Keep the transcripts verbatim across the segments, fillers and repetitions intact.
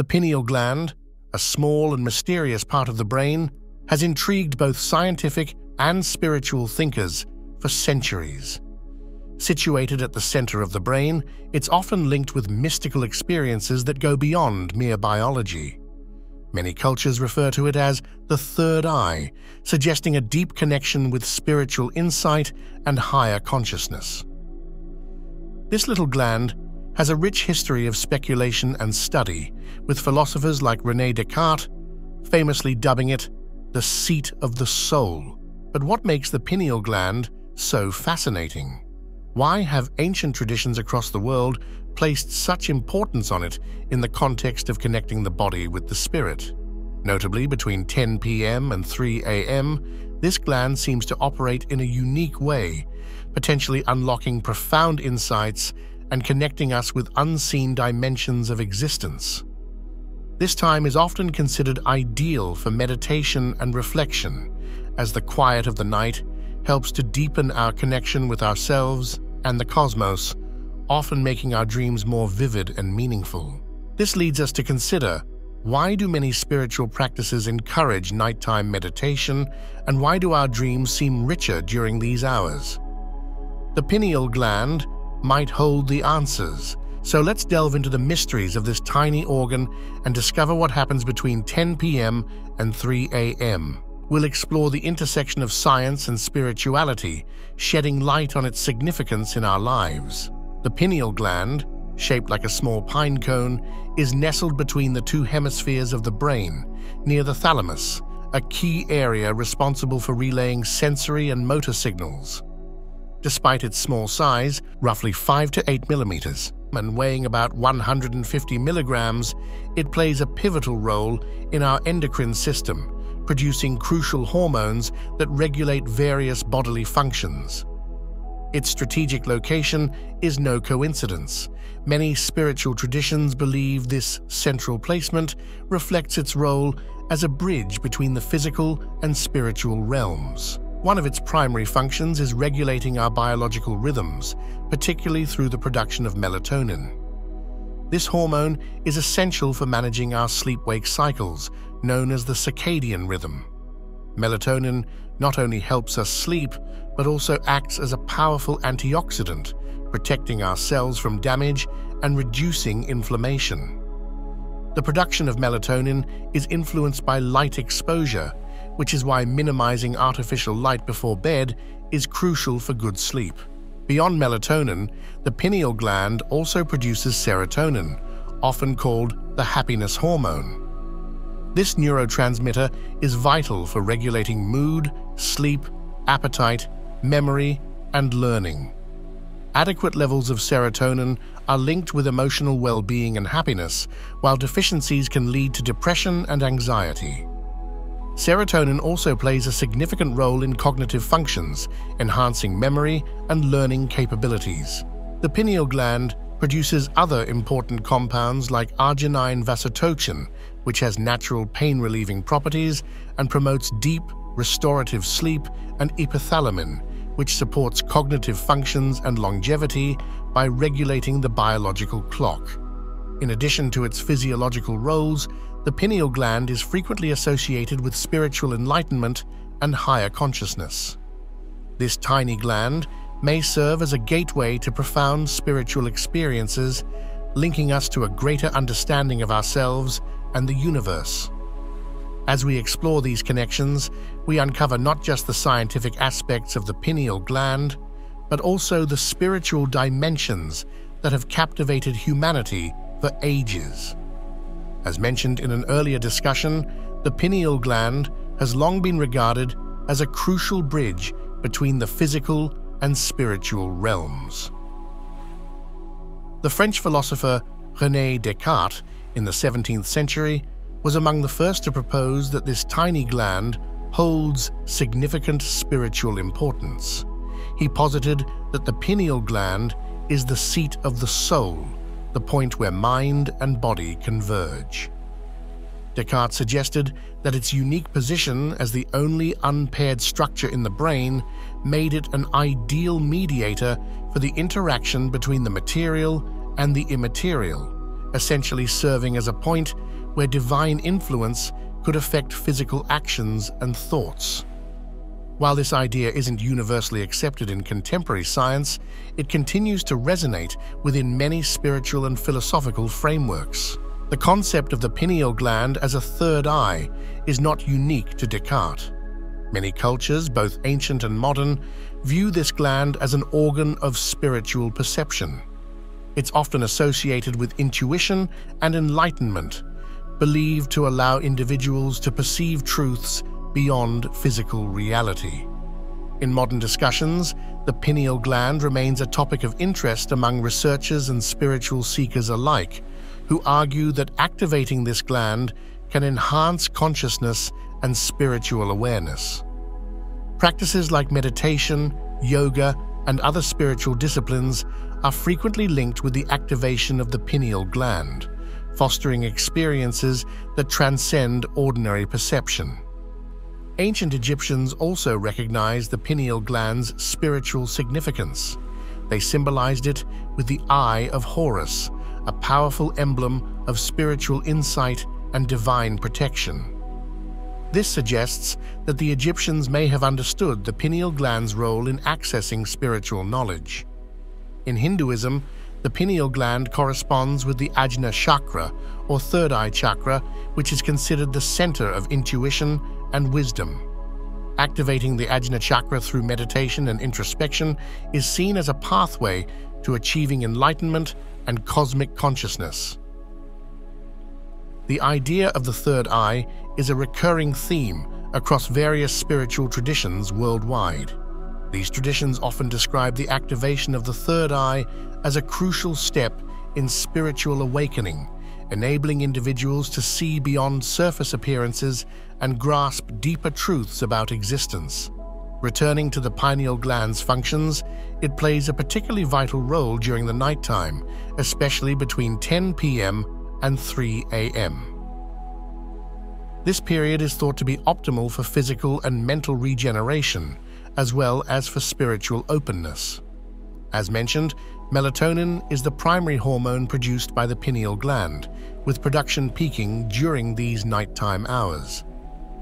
The pineal gland, a small and mysterious part of the brain, has intrigued both scientific and spiritual thinkers for centuries. Situated at the center of the brain, it's often linked with mystical experiences that go beyond mere biology. Many cultures refer to it as the third eye, suggesting a deep connection with spiritual insight and higher consciousness. This little gland has a rich history of speculation and study, with philosophers like René Descartes famously dubbing it the seat of the soul. But what makes the pineal gland so fascinating? Why have ancient traditions across the world placed such importance on it in the context of connecting the body with the spirit? Notably, between ten p m and three a m, this gland seems to operate in a unique way, potentially unlocking profound insights and connecting us with unseen dimensions of existence. This time is often considered ideal for meditation and reflection, as the quiet of the night helps to deepen our connection with ourselves and the cosmos, often making our dreams more vivid and meaningful. This leads us to consider, why do many spiritual practices encourage nighttime meditation, and why do our dreams seem richer during these hours? The pineal gland might hold the answers, so let's delve into the mysteries of this tiny organ and discover what happens between ten p m and three a m We'll explore the intersection of science and spirituality, shedding light on its significance in our lives. The pineal gland, shaped like a small pine cone, is nestled between the two hemispheres of the brain, near the thalamus, a key area responsible for relaying sensory and motor signals. Despite its small size, roughly five to eight millimeters, and weighing about one hundred fifty milligrams, it plays a pivotal role in our endocrine system, producing crucial hormones that regulate various bodily functions. Its strategic location is no coincidence. Many spiritual traditions believe this central placement reflects its role as a bridge between the physical and spiritual realms. One of its primary functions is regulating our biological rhythms, particularly through the production of melatonin. This hormone is essential for managing our sleep-wake cycles, known as the circadian rhythm. Melatonin not only helps us sleep, but also acts as a powerful antioxidant, protecting our cells from damage and reducing inflammation. The production of melatonin is influenced by light exposure, which is why minimizing artificial light before bed is crucial for good sleep. Beyond melatonin, the pineal gland also produces serotonin, often called the happiness hormone. This neurotransmitter is vital for regulating mood, sleep, appetite, memory, and learning. Adequate levels of serotonin are linked with emotional well-being and happiness, while deficiencies can lead to depression and anxiety. Serotonin also plays a significant role in cognitive functions, enhancing memory and learning capabilities. The pineal gland produces other important compounds like arginine vasotocin, which has natural pain-relieving properties and promotes deep, restorative sleep, and epithalamine, which supports cognitive functions and longevity by regulating the biological clock. In addition to its physiological roles, the pineal gland is frequently associated with spiritual enlightenment and higher consciousness. This tiny gland may serve as a gateway to profound spiritual experiences, linking us to a greater understanding of ourselves and the universe. As we explore these connections, we uncover not just the scientific aspects of the pineal gland, but also the spiritual dimensions that have captivated humanity for ages. As mentioned in an earlier discussion, the pineal gland has long been regarded as a crucial bridge between the physical and spiritual realms. The French philosopher René Descartes, in the seventeenth century, was among the first to propose that this tiny gland holds significant spiritual importance. He posited that the pineal gland is the seat of the soul, the point where mind and body converge. Descartes suggested that its unique position as the only unpaired structure in the brain made it an ideal mediator for the interaction between the material and the immaterial, essentially serving as a point where divine influence could affect physical actions and thoughts. While this idea isn't universally accepted in contemporary science, it continues to resonate within many spiritual and philosophical frameworks. The concept of the pineal gland as a third eye is not unique to Descartes. Many cultures, both ancient and modern, view this gland as an organ of spiritual perception. It's often associated with intuition and enlightenment, believed to allow individuals to perceive truths beyond physical reality. In modern discussions, the pineal gland remains a topic of interest among researchers and spiritual seekers alike, who argue that activating this gland can enhance consciousness and spiritual awareness. Practices like meditation, yoga, and other spiritual disciplines are frequently linked with the activation of the pineal gland, fostering experiences that transcend ordinary perception. Ancient Egyptians also recognized the pineal gland's spiritual significance. They symbolized it with the Eye of Horus, a powerful emblem of spiritual insight and divine protection. This suggests that the Egyptians may have understood the pineal gland's role in accessing spiritual knowledge. In Hinduism, the pineal gland corresponds with the Ajna Chakra, or third eye chakra, which is considered the center of intuition and wisdom. Activating the Ajna Chakra through meditation and introspection is seen as a pathway to achieving enlightenment and cosmic consciousness. The idea of the third eye is a recurring theme across various spiritual traditions worldwide. These traditions often describe the activation of the third eye as a crucial step in spiritual awakening, enabling individuals to see beyond surface appearances and grasp deeper truths about existence. Returning to the pineal gland's functions, it plays a particularly vital role during the nighttime, especially between ten p m and three a m This period is thought to be optimal for physical and mental regeneration, as well as for spiritual openness. As mentioned, melatonin is the primary hormone produced by the pineal gland, with production peaking during these nighttime hours.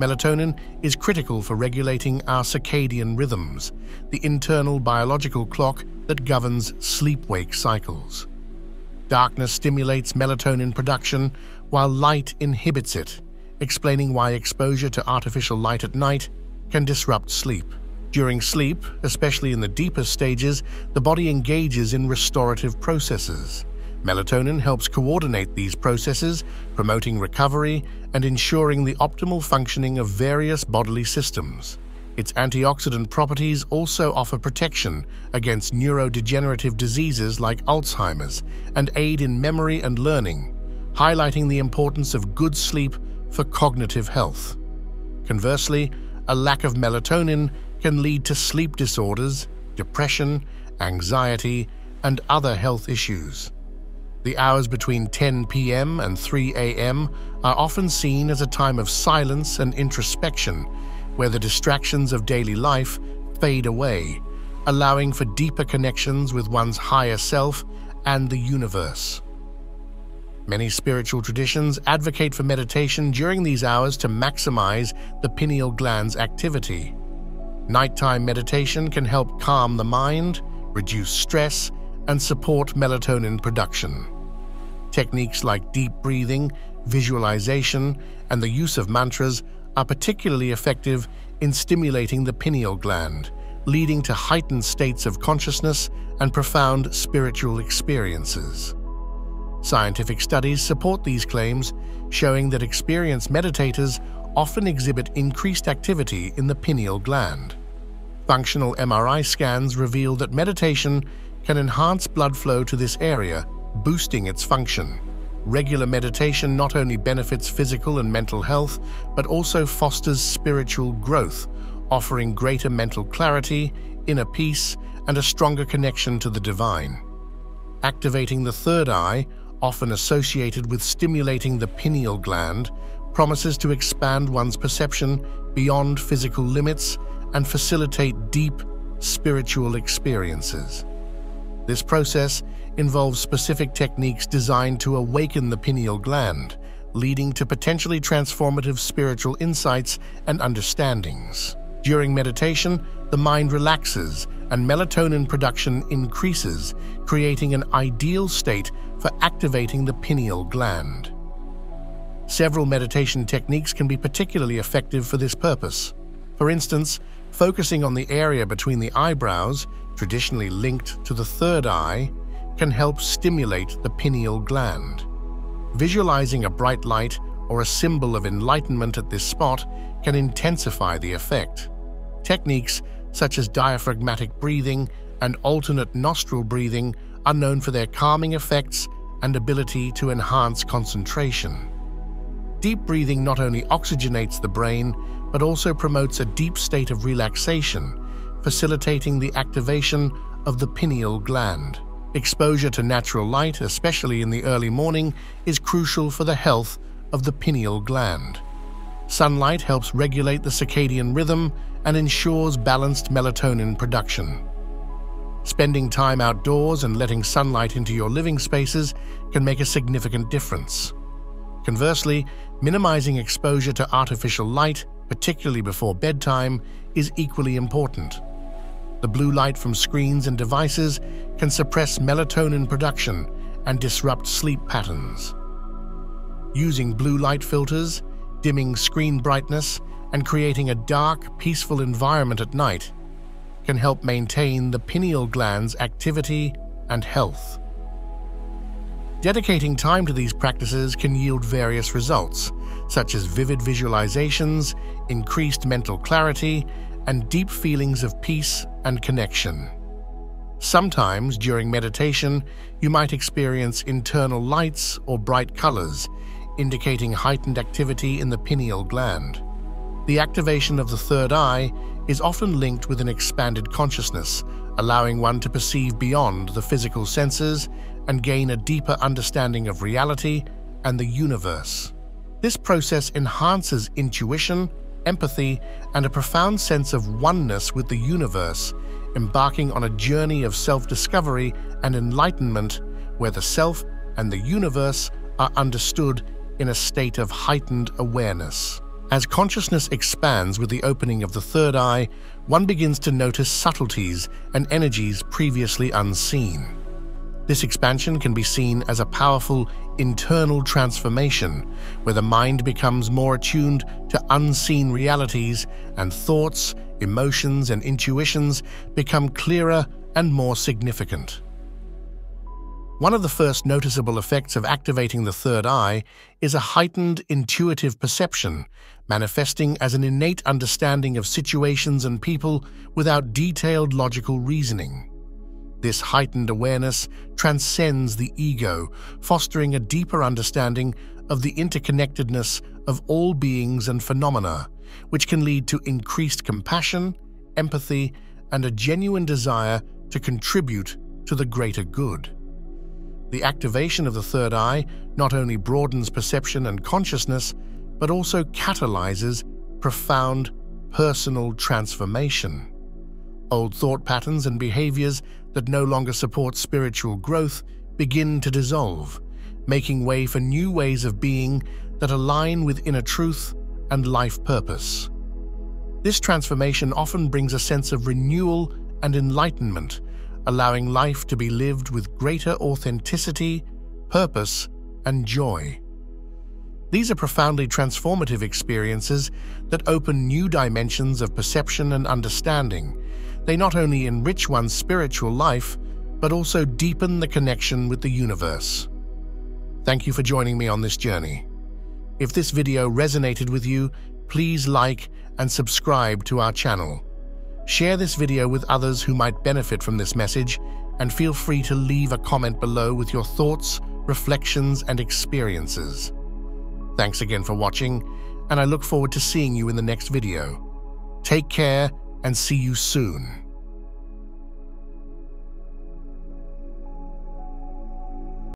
Melatonin is critical for regulating our circadian rhythms, the internal biological clock that governs sleep-wake cycles. Darkness stimulates melatonin production, while light inhibits it, explaining why exposure to artificial light at night can disrupt sleep. During sleep, especially in the deepest stages, the body engages in restorative processes. Melatonin helps coordinate these processes, promoting recovery and ensuring the optimal functioning of various bodily systems. Its antioxidant properties also offer protection against neurodegenerative diseases like Alzheimer's and aid in memory and learning, highlighting the importance of good sleep for cognitive health. Conversely, a lack of melatonin can lead to sleep disorders, depression, anxiety, and other health issues. The hours between ten p m and three a m are often seen as a time of silence and introspection, where the distractions of daily life fade away, allowing for deeper connections with one's higher self and the universe. Many spiritual traditions advocate for meditation during these hours to maximize the pineal gland's activity. Nighttime meditation can help calm the mind, reduce stress, and support melatonin production. Techniques like deep breathing, visualization, and the use of mantras are particularly effective in stimulating the pineal gland, leading to heightened states of consciousness and profound spiritual experiences. Scientific studies support these claims, showing that experienced meditators often exhibit increased activity in the pineal gland. Functional M R I scans reveal that meditation can enhance blood flow to this area, boosting its function. Regular meditation not only benefits physical and mental health, but also fosters spiritual growth, offering greater mental clarity, inner peace, and a stronger connection to the divine. Activating the third eye, often associated with stimulating the pineal gland, promises to expand one's perception beyond physical limits and facilitate deep spiritual experiences. This process involves specific techniques designed to awaken the pineal gland, leading to potentially transformative spiritual insights and understandings. During meditation, the mind relaxes and melatonin production increases, creating an ideal state for activating the pineal gland. Several meditation techniques can be particularly effective for this purpose. For instance, focusing on the area between the eyebrows, traditionally linked to the third eye, can help stimulate the pineal gland. Visualizing a bright light or a symbol of enlightenment at this spot can intensify the effect. Techniques such as diaphragmatic breathing and alternate nostril breathing are known for their calming effects and ability to enhance concentration. Deep breathing not only oxygenates the brain, but also promotes a deep state of relaxation, facilitating the activation of the pineal gland. Exposure to natural light, especially in the early morning, is crucial for the health of the pineal gland. Sunlight helps regulate the circadian rhythm and ensures balanced melatonin production. Spending time outdoors and letting sunlight into your living spaces can make a significant difference. Conversely, minimizing exposure to artificial light, particularly before bedtime, is equally important. The blue light from screens and devices can suppress melatonin production and disrupt sleep patterns. Using blue light filters, dimming screen brightness, and creating a dark, peaceful environment at night can help maintain the pineal gland's activity and health. Dedicating time to these practices can yield various results, such as vivid visualizations, increased mental clarity, and deep feelings of peace and connection. Sometimes, during meditation, you might experience internal lights or bright colors, indicating heightened activity in the pineal gland. The activation of the third eye is often linked with an expanded consciousness, allowing one to perceive beyond the physical senses and gain a deeper understanding of reality and the universe. This process enhances intuition, empathy, and a profound sense of oneness with the universe, embarking on a journey of self-discovery and enlightenment where the self and the universe are understood in a state of heightened awareness. As consciousness expands with the opening of the third eye, one begins to notice subtleties and energies previously unseen. This expansion can be seen as a powerful internal transformation, where the mind becomes more attuned to unseen realities and thoughts, emotions, and intuitions become clearer and more significant. One of the first noticeable effects of activating the third eye is a heightened intuitive perception, manifesting as an innate understanding of situations and people without detailed logical reasoning. This heightened awareness transcends the ego, fostering a deeper understanding of the interconnectedness of all beings and phenomena, which can lead to increased compassion, empathy, and a genuine desire to contribute to the greater good. The activation of the third eye not only broadens perception and consciousness, but also catalyzes profound personal transformation. Old thought patterns and behaviors that no longer support spiritual growth begin to dissolve, making way for new ways of being that align with inner truth and life purpose. This transformation often brings a sense of renewal and enlightenment, allowing life to be lived with greater authenticity, purpose, and joy. These are profoundly transformative experiences that open new dimensions of perception and understanding. They not only enrich one's spiritual life, but also deepen the connection with the universe. Thank you for joining me on this journey. If this video resonated with you, please like and subscribe to our channel. Share this video with others who might benefit from this message, and feel free to leave a comment below with your thoughts, reflections, and experiences. Thanks again for watching, and I look forward to seeing you in the next video. Take care and see you soon.